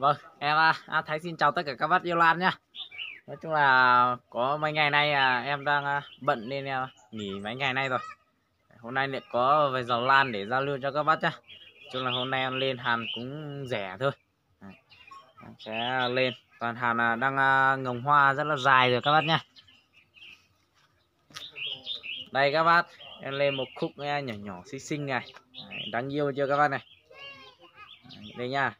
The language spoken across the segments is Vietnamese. Vâng, em Thái xin chào tất cả các bác yêu lan nhá. Nói chung là có mấy ngày nay em đang bận nên em nghỉ mấy ngày nay rồi. Hôm nay lại có về giò lan để giao lưu cho các bác nhá. Chung là hôm nay em lên hàng cũng rẻ thôi. Em sẽ lên toàn hàng đang ngồng hoa rất là dài rồi các bác nhá. Đây các bác, em lên một khúc nhỏ nhỏ xinh xinh này. Đáng yêu chưa các bác này. Đây nha.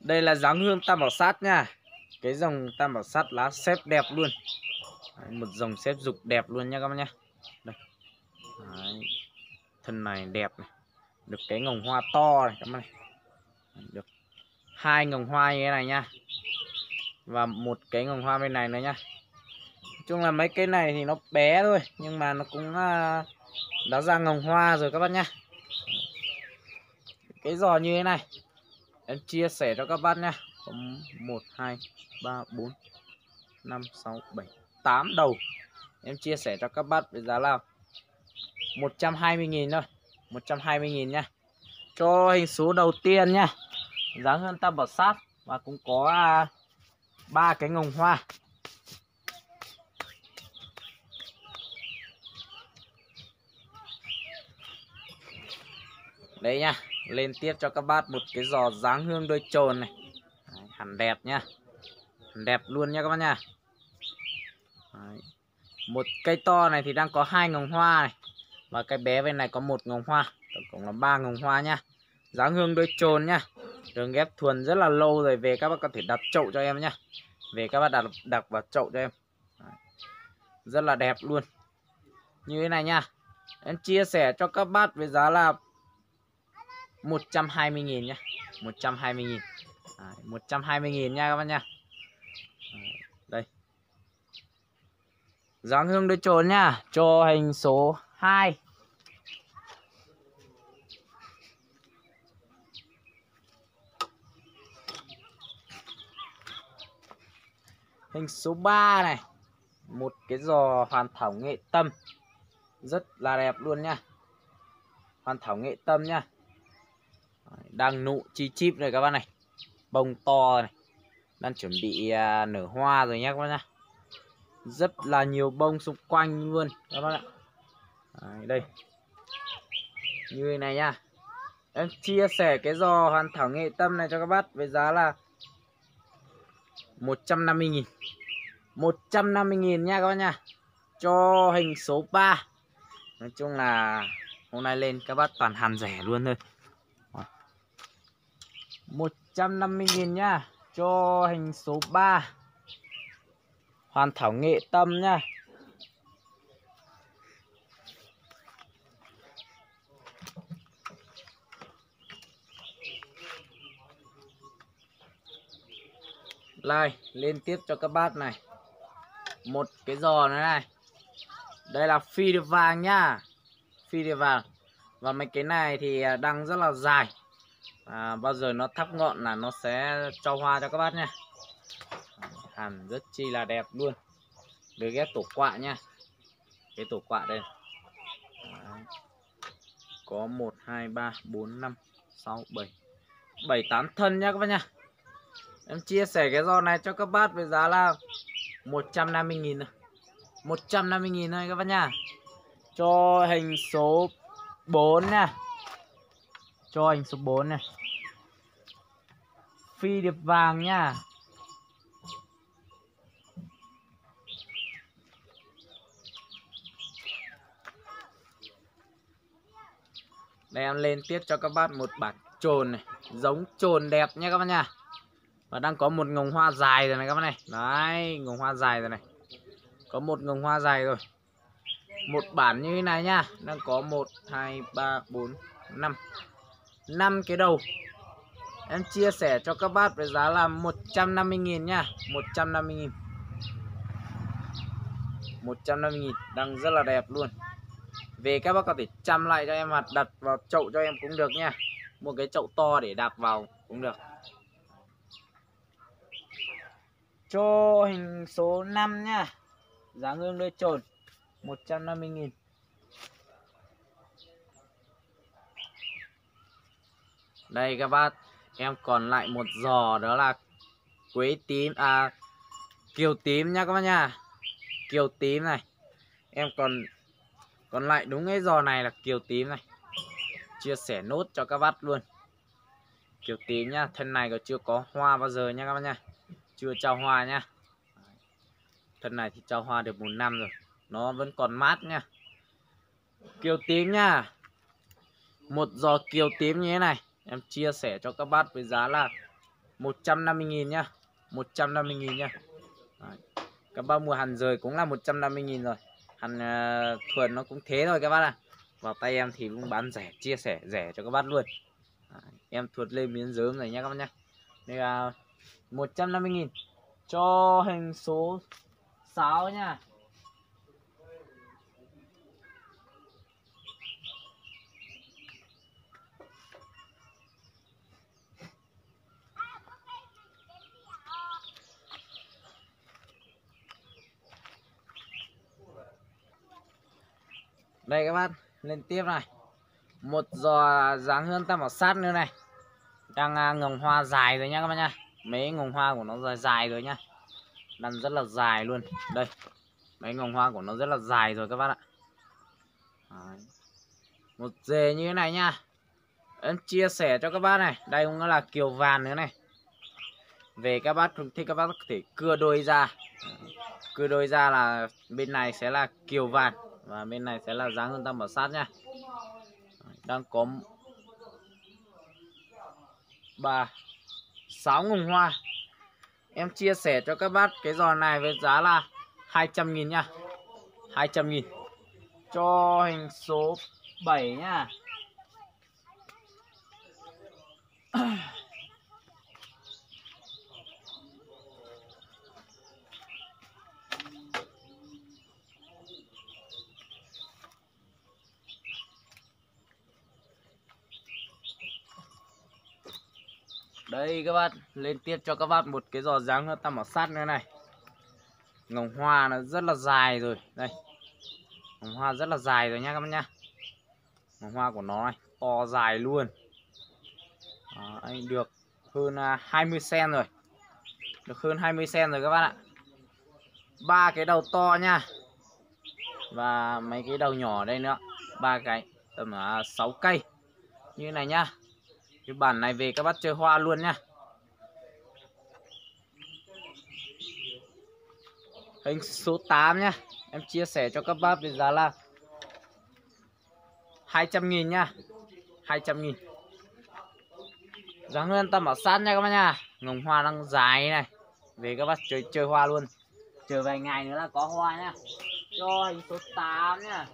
Đây là dáng hương tam bảo sát nha. Cái dòng tam bảo sát lá xếp đẹp luôn. Đấy, một dòng xếp dục đẹp luôn nha các bác nhá. Đây. Đấy. Thân này đẹp này. Được cái ngồng hoa to này các bác này. Được hai ngồng hoa như thế này nha. Và một cái ngồng hoa bên này nữa nha. Nói chung là mấy cái này thì nó bé thôi, nhưng mà nó cũng đã ra ngồng hoa rồi các bác nhá. Cái giò như thế này em chia sẻ cho các bác nha. 1, 2, 3, 4, 5, 6, 7, 8 đầu. Em chia sẻ cho các bác với giá là 120.000 thôi. 120.000 nha. Cho hình số đầu tiên nha. Dáng hương tam bảo sát. Và cũng có 3 cái ngồng hoa. Đấy nha. Lên tiếp cho các bác một cái giò dáng hương đôi chồn này. Đấy, hẳn đẹp nhá. Hẳn đẹp luôn nha các bác nha. Đấy. Một cây to này thì đang có 2 ngồng hoa này. Và cái bé bên này có 1 ngồng hoa. Tổng cộng là 3 ngồng hoa nha. Dáng hương đôi chồn nha. Đường ghép thuần rất là lâu rồi. Về các bác có thể đặt chậu cho em nhá. Về các bác đặt vào chậu cho em. Đấy. Rất là đẹp luôn. Như thế này nha. Em chia sẻ cho các bác với giá là 120.000 nhá. 120.000. 120.000 nha các bác nha. Đây. Dáng hương đôi chồn nhá, cho hình số 2. Hình số 3 này. Một cái giò hoàn thảo nghệ tâm. Rất là đẹp luôn nhá. Hoàn thảo nghệ tâm nhá. Đang nụ chi chít rồi các bạn này. Bông to này. Đang chuẩn bị nở hoa rồi nhé các bạn nhá. Rất là nhiều bông xung quanh luôn các bạn ạ. Đấy, đây. Như thế này nha. Em chia sẻ cái giò hoàn thảo nghệ tâm này cho các bác với giá là 150.000. 150.000 nha các bạn nha. Cho hình số 3. Nói chung là hôm nay lên các bác toàn hàn rẻ luôn thôi. 150.000 nhá. Cho hình số 3. Hoàn thảo nghệ tâm nhá. Lại lên tiếp cho các bác này. Một cái giò này này. Đây là phi điệp vàng nhá. Phi điệp vàng. Và mấy cái này thì đang rất là dài. Bao giờ nó thắp ngọn là nó sẽ cho hoa cho các bác nha. Hàn rất chi là đẹp luôn. Được ghép tổ quạ nha. Cái tổ quạ đây. Đấy. Có 1, 2, 3, 4, 5, 6, 7 7, 8 thân nha các bác nha. Em chia sẻ cái giò này cho các bác với giá là 150.000 thôi. 150.000 thôi các bác nha. Cho hình số 4 nha. Cho hình số 4 này. Phi điệp vàng nha. Đây em lên tiếp cho các bác một bản chồn này. Giống chồn đẹp nha các bác nha. Và đang có một ngồng hoa dài rồi này các bác này. Đấy, ngồng hoa dài rồi này. Có một ngồng hoa dài rồi. Một bản như thế này nha. Đang có 1, 2, 3, 4, 5 5 cái đầu. Em chia sẻ cho các bác với giá là 150.000 nha. 150.000. 150.000 đang rất là đẹp luôn. Về các bác có thể chăm lại cho em hoặc đặt vào chậu cho em cũng được nha. Một cái chậu to để đạp vào cũng được. Cho hình số 5 nha. Dáng hương đôi chồn 150.000. Đây các bác, Em còn lại một giò đó là quế tím, à kiều tím nha các bác nha. Kiều tím này. Em còn lại đúng cái giò này là kiều tím này. Chia sẻ nốt cho các bác luôn. Kiều tím nhá, thân này còn chưa có hoa bao giờ nha các bác nha. Chưa trao hoa nhá. Thân này thì trao hoa được 1 năm rồi. Nó vẫn còn mát nha. Kiều tím nha. Một giò kiều tím như thế này em chia sẻ cho các bác với giá là 150.000 nhá. 150.000 nhá. Đấy. Các bác mua hàn rời cũng là 150.000 rồi. Hàn thuần nó cũng thế rồi các bác ạ. Vào tay em thì cũng bán rẻ, chia sẻ rẻ cho các bác luôn. Đấy. Em thuật lên miếng dớm này nhá các bác nhá. Đây là 150.000 cho hình số 6 nha. Đây các bác, lên tiếp này. Một giò dáng hương tam bảo sát nữa này. Đang ngồng hoa dài rồi nha các bác nha. Mấy ngồng hoa của nó dài rồi nha. Đang rất là dài luôn. Đây, mấy ngồng hoa của nó rất là dài rồi các bác ạ. Đấy. Một dề như thế này nha. Em chia sẻ cho các bác này. Đây cũng là kiều vàng nữa này. Về các bác thì các bác có thể cưa đôi ra. Cưa đôi ra là bên này sẽ là kiều vàng và bên này sẽ là dáng hương tam bảo sát nha. Đang có 6 ngùng hoa. Em chia sẻ cho các bác cái giò này với giá là 200.000 nha. 200.000 cho hình số 7 nha. Đây các bạn, lên tiếp cho các bạn một cái giò dáng tam bảo sát nữa này. Ngồng hoa nó rất là dài rồi. Đây, ngồng hoa rất là dài rồi nha các bạn nha. Ngồng hoa của nó này, to dài luôn. Anh được hơn 20 cm rồi. Được hơn 20 cm rồi các bạn ạ. 3 cái đầu to nha. Và mấy cái đầu nhỏ đây nữa. 3 cái, tầm 6 cây. Như này nha. Cái bản này về các bác chơi hoa luôn nha. Hình số 8 nha. Em chia sẻ cho các bác với giá là 200.000 nha. 200.000 dáng hương tam bảo sát nha các bác nha. Ngồng hoa đang dài này. Về các bác chơi hoa luôn. Chờ vài ngày nữa là có hoa nha. Cho hình số 8 nha.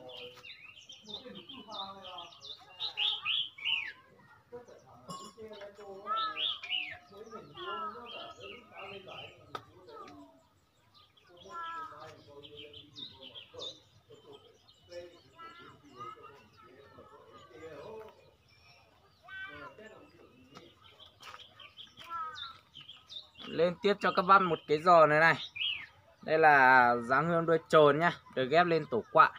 Lên tiếp cho các bác một cái giò này này. Đây là dáng hương đuôi trồn nhá, được ghép lên tổ quạ.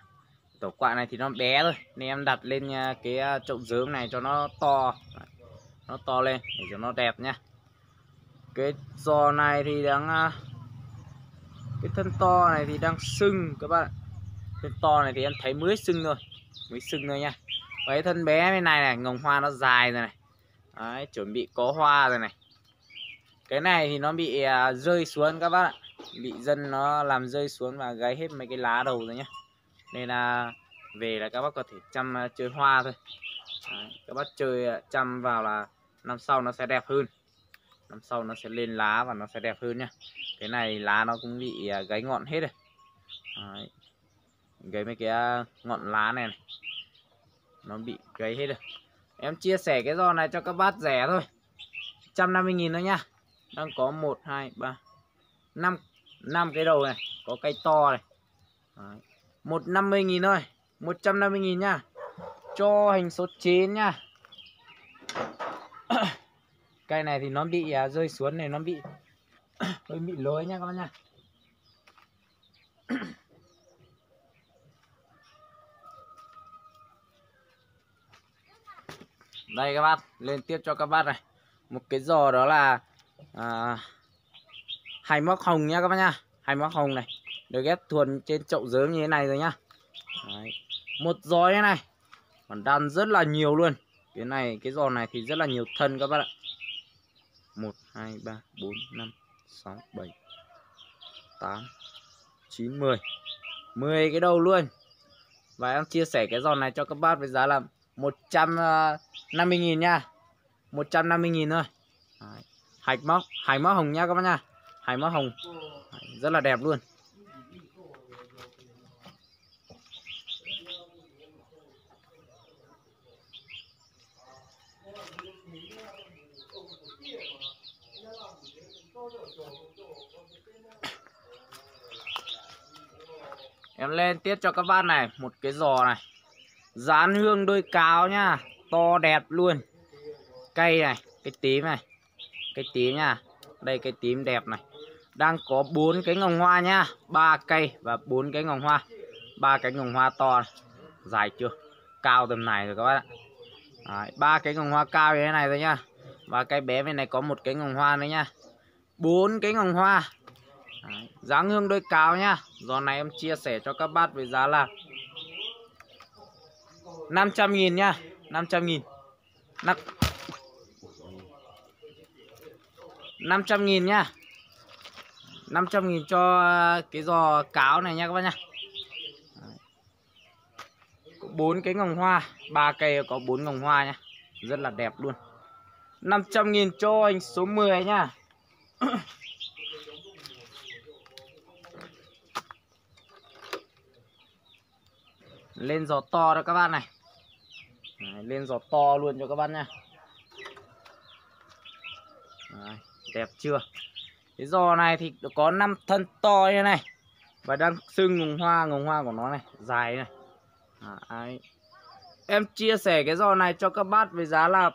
Tổ quạ này thì nó bé thôi nên em đặt lên cái chậu dớm này cho nó to. Nó to lên để cho nó đẹp nhá. Cái giò này thì đang, cái thân to này thì đang sưng các bạn. Thân to này thì em thấy mới sưng thôi. Mới sưng thôi nha. Cái thân bé bên này này, ngồng hoa nó dài rồi này. Đấy, chuẩn bị có hoa rồi này. Cái này thì nó bị rơi xuống các bác ạ. Bị dân nó làm rơi xuống và gáy hết mấy cái lá đầu rồi nhá. Nên là về là các bác có thể chăm chơi hoa thôi. Đấy, các bác chơi chăm vào là năm sau nó sẽ đẹp hơn. Năm sau nó sẽ lên lá và nó sẽ đẹp hơn nhá. Cái này lá nó cũng bị gáy ngọn hết rồi. Đấy. Gáy mấy cái ngọn lá này này. Nó bị gáy hết rồi. Em chia sẻ cái giò này cho các bác rẻ thôi. 150.000 thôi nhá. Đang có 1, 2, 3, 5 cái đầu này. Có cây to này. Đấy. 150.000 thôi. 150.000 nhá. Cho hình số 9 nhá. Cây này thì nó bị rơi xuống này. Nó bị hơi bị lối nha các bạn nha. Đây các bác, lên tiếp cho các bác này. một cái giò đó là hay móc hồng nha các bác nha. Hay móc hồng này được ghép thuần trên chậu dớm như thế này rồi nhá. Đấy, một giò thế này còn đan rất là nhiều luôn. Cái này, cái giò này thì rất là nhiều thân các bác ạ. 1 2 3 4 5 6 7 8 9 10 10 cái đầu luôn. Và em chia sẻ cái giò này cho các bác với giá là 150.000 nha. 150.000 thôi. Đấy, hạch móc hồng nha các bác nha. Hạch móc hồng. Đấy, rất là đẹp luôn. Em lên tiếp cho các bác này một cái giò này dán hương đôi cáo nha, to đẹp luôn. Cây này, cái tím này, cái tím nha. Đây cái tím đẹp này. Đang có 4 cái ngồng hoa nha, 3 cây và 4 cái ngồng hoa. 3 cái ngồng hoa to này. Dài chưa? Cao tầm này rồi các bác ạ. Đấy, 3 cái ngồng hoa cao như thế này rồi nha. Và cái bé bên này có một cái ngồng hoa nữa nha. 4 cái ngồng hoa. Đấy, dáng hương đôi cáo nhá. Giò này em chia sẻ cho các bác với giá là 500.000 nhá. 500.000 500.000 nhá. 500.000 cho cái giò cáo này nha các bác nhá. 4 cái ngồng hoa, 3 cây có 4 ngồng hoa nhá. Rất là đẹp luôn. 500.000 cho anh số 10 nhá. Lên giò to đó các bạn này. Đấy, lên giò to luôn cho các bạn nha. Đấy, đẹp chưa? Cái giò này thì có 5 thân to như này. Và đang sưng ngồng hoa của nó này, dài này. Đấy. Em chia sẻ cái giò này cho các bác với giá là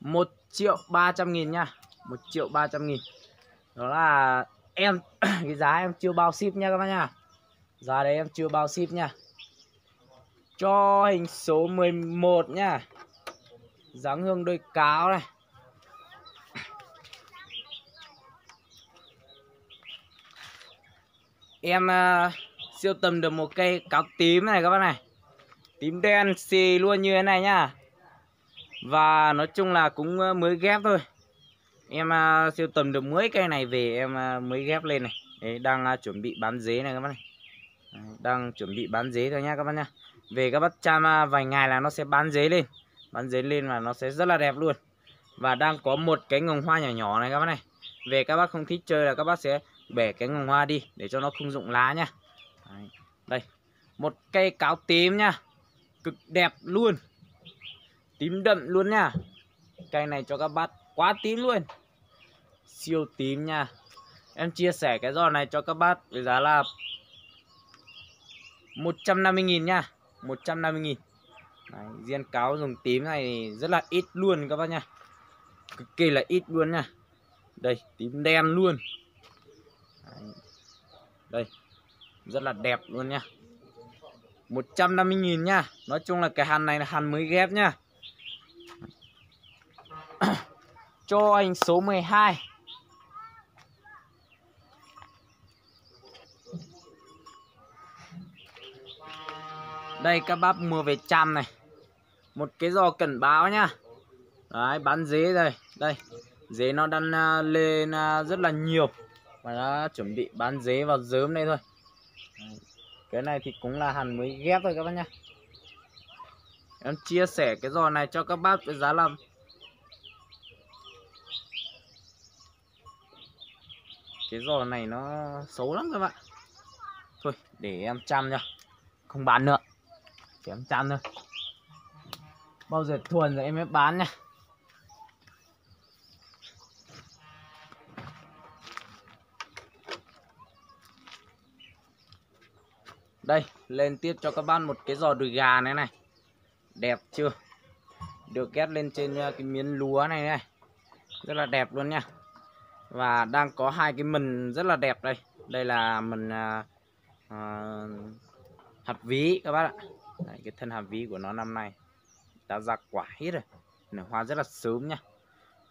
1.300.000 nha. 1.300.000. Đó là em cái giá em chưa bao ship nha các bác nha. Giá đấy em chưa bao ship nha. Cho hình số 11 nha. Dáng hương đôi cáo này. Em siêu tầm được một cây cáo tím này các bác này. Tím đen xì luôn như thế này nhá. Và nói chung là cũng mới ghép thôi. Em siêu tầm được mấy cây này về em mới ghép lên này. Đấy, đang chuẩn bị bán dế này các bác này. Đang chuẩn bị bán dế thôi nha các bác nha. Về các bác chăm vài ngày là nó sẽ bán dế lên. Bán dế lên và nó sẽ rất là đẹp luôn. Và đang có một cái ngồng hoa nhỏ nhỏ này các bác này. Về các bác không thích chơi là các bác sẽ bẻ cái ngồng hoa đi để cho nó không rụng lá nha. Đấy. Đây, một cây cáo tím nha. Cực đẹp luôn. Tím đậm luôn nha. Cây này cho các bác quá tím luôn. Siêu tím nha. Em chia sẻ cái giò này cho các bác với giá là 150.000 nha. 150.000. Đấy, riêng cáo dùng tím này rất là ít luôn các bác nha. Cực kỳ là ít luôn nha. Đây, tím đen luôn. Đấy. Đây, rất là đẹp luôn nha. 150.000 nha. Nói chung là cái hàn này là hàn mới ghép nha. Cho anh số 12. Đây các bác mua về chăm này. Một cái giò cẩn báo nhá. Đấy, bán dế rồi. Đây, dế nó đang lên rất là nhiều. Và nó chuẩn bị bán dế vào dớm đây thôi. Đấy. Cái này thì cũng là hàn mới ghép thôi các bác nhá. Em chia sẻ cái giò này cho các bác với giá là 5. Cái giò này nó xấu lắm các bạn. Thôi, để em chăm nha. Không bán nữa. Em chăm thôi. Bao giờ thuần rồi em mới bán nha. Đây, lên tiếp cho các bác một cái giò đùi gà này này. Đẹp chưa? Được ghép lên trên cái miếng lúa này này. Rất là đẹp luôn nha. Và đang có 2 cái mần rất là đẹp đây. Đây là mần hạt ví các bác ạ. Đấy, cái thân hàm ví của nó năm nay đã ra quả hết rồi. Nở hoa rất là sớm nha.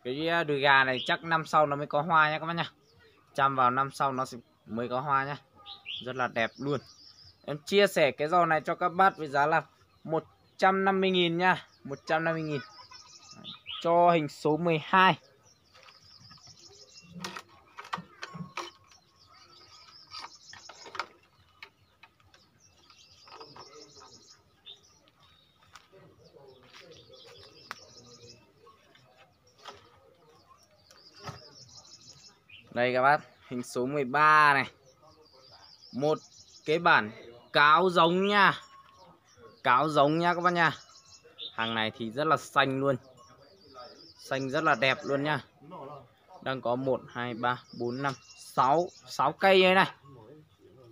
Cái đùi gà này chắc năm sau nó mới có hoa nha các bác nha. Chăm vào năm sau nó mới có hoa nha. Rất là đẹp luôn. Em chia sẻ cái giò này cho các bác với giá là 150.000 nha, 150.000 cho hình số 12. Đây các bác, hình số 13 này. Một cái bản cáo giống nha. Cáo giống nha các bác nha. Hàng này thì rất là xanh luôn. Xanh rất là đẹp luôn nha. Đang có 1, 2, 3, 4, 5, 6 6 cây đây này.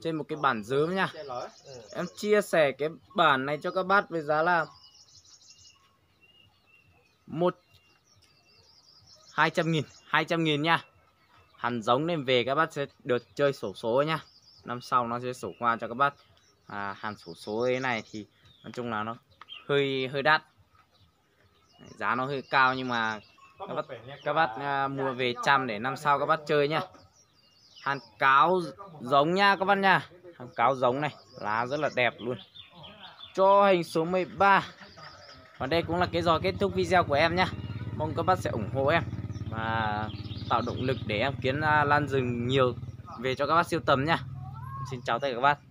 Trên một cái bản dớm nha. Em chia sẻ cái bản này cho các bác với giá là 200.000 200.000 nha. Hẳn giống nên về các bác sẽ được chơi xổ số nhá. Năm sau nó sẽ sổ qua cho các bác. Hàn xổ số thế này thì nói chung là nó hơi đắt. Giá nó hơi cao nhưng mà các bác mua về chăm để năm sau các bác chơi nhá. Hàn cáo giống nha các bác nha. Hàn cáo giống này, lá rất là đẹp luôn. Cho hình số 13. Và đây cũng là cái giò kết thúc video của em nhá. Mong các bác sẽ ủng hộ em và tạo động lực để em kiến lan rừng nhiều về cho các bác siêu tầm nha. Xin chào tất cả các bác.